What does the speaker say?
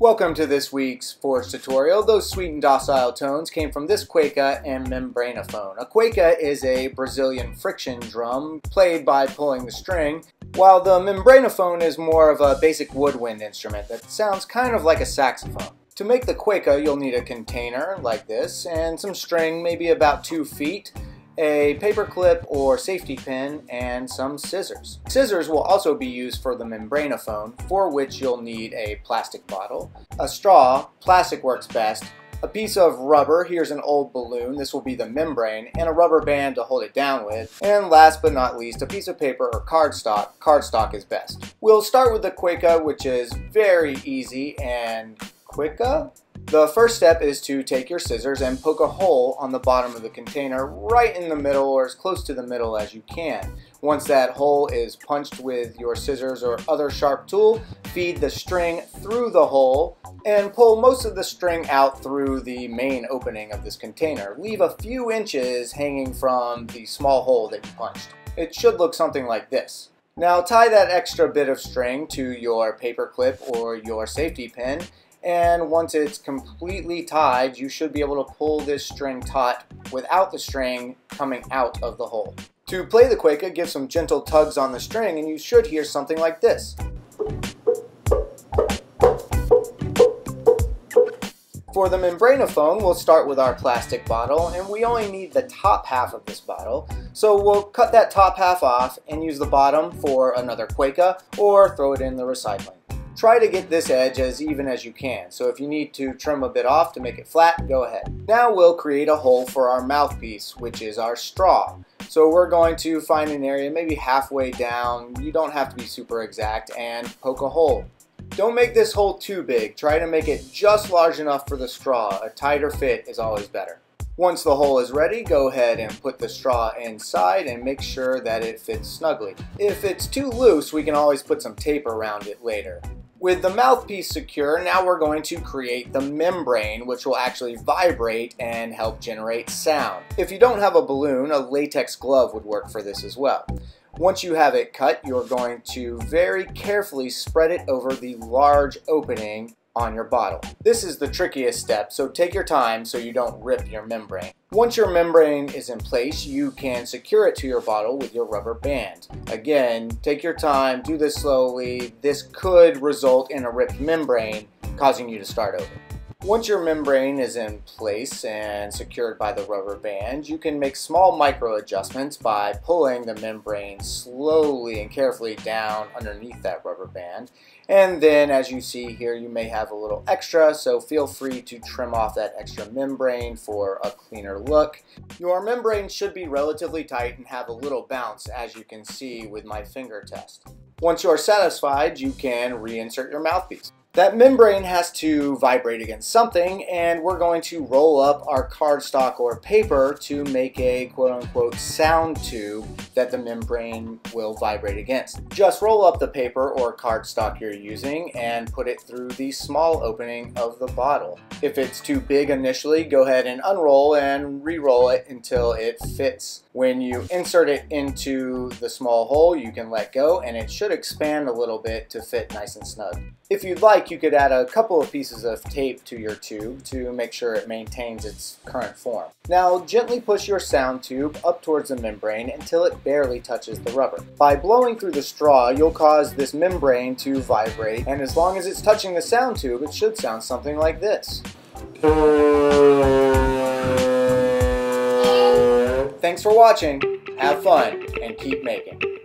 Welcome to this week's Force tutorial. Those sweet and docile tones came from this cuíca and membranophone. A cuíca is a Brazilian friction drum played by pulling the string, while the membranophone is more of a basic woodwind instrument that sounds kind of like a saxophone. To make the cuíca, you'll need a container like this and some string, maybe about 2 feet, a paper clip or safety pin, and some scissors. Scissors will also be used for the membranophone, for which you'll need a plastic bottle, a straw, plastic works best, a piece of rubber, here's an old balloon, this will be the membrane, and a rubber band to hold it down with, and last but not least, a piece of paper or cardstock. Cardstock is best. We'll start with the cuíca, which is very easy and cuíca. The first step is to take your scissors and poke a hole on the bottom of the container right in the middle or as close to the middle as you can. Once that hole is punched with your scissors or other sharp tool, feed the string through the hole and pull most of the string out through the main opening of this container. Leave a few inches hanging from the small hole that you punched. It should look something like this. Now tie that extra bit of string to your paper clip or your safety pin, and once it's completely tied, you should be able to pull this string taut without the string coming out of the hole. To play the cuíca, give some gentle tugs on the string and you should hear something like this. For the membranophone, we'll start with our plastic bottle, and we only need the top half of this bottle, so we'll cut that top half off and use the bottom for another cuíca or throw it in the recycling. Try to get this edge as even as you can, so if you need to trim a bit off to make it flat, go ahead. Now we'll create a hole for our mouthpiece, which is our straw. So we're going to find an area maybe halfway down, you don't have to be super exact, and poke a hole. Don't make this hole too big, try to make it just large enough for the straw, a tighter fit is always better. Once the hole is ready, go ahead and put the straw inside and make sure that it fits snugly. If it's too loose, we can always put some tape around it later. With the mouthpiece secure, now we're going to create the membrane, which will actually vibrate and help generate sound. If you don't have a balloon, a latex glove would work for this as well. Once you have it cut, you're going to very carefully spread it over the large opening on your bottle. This is the trickiest step, so take your time so you don't rip your membrane. Once your membrane is in place, you can secure it to your bottle with your rubber band. Again, take your time, do this slowly. This could result in a ripped membrane, causing you to start over. Once your membrane is in place and secured by the rubber band, you can make small micro adjustments by pulling the membrane slowly and carefully down underneath that rubber band. And then, as you see here, you may have a little extra, so feel free to trim off that extra membrane for a cleaner look. Your membrane should be relatively tight and have a little bounce, as you can see with my finger test. Once you're satisfied, you can reinsert your mouthpiece. That membrane has to vibrate against something, and we're going to roll up our cardstock or paper to make a quote-unquote sound tube that the membrane will vibrate against. Just roll up the paper or cardstock you're using and put it through the small opening of the bottle. If it's too big initially, go ahead and unroll and re-roll it until it fits. When you insert it into the small hole, you can let go and it should expand a little bit to fit nice and snug. If you'd like, you could add a couple of pieces of tape to your tube to make sure it maintains its current form. Now gently push your sound tube up towards the membrane until it barely touches the rubber. By blowing through the straw, you'll cause this membrane to vibrate, and as long as it's touching the sound tube, it should sound something like this. Thanks for watching, have fun, and keep making.